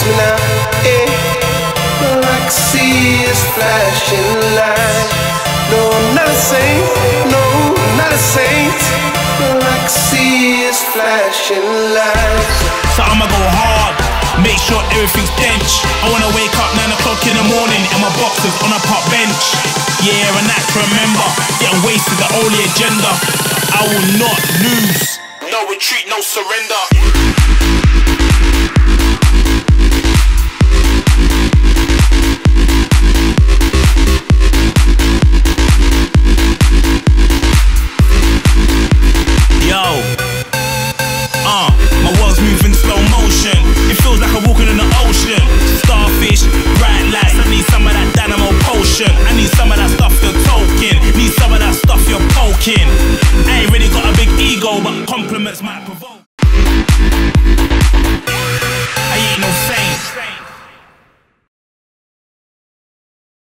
kiss me now, eh? Like a sea is flashing light. No, I'm not a saint, no, I'm not a saint. Like a sea is flashing light. So I'ma go hard, make sure everything's dense. I wanna wake up 9 o'clock in the morning in my boxers on a park bench. Yeah, and that's remember, getting wasted the only agenda. I will not lose. No retreat, no surrender. I ain't really got a big ego, but compliments might provoke.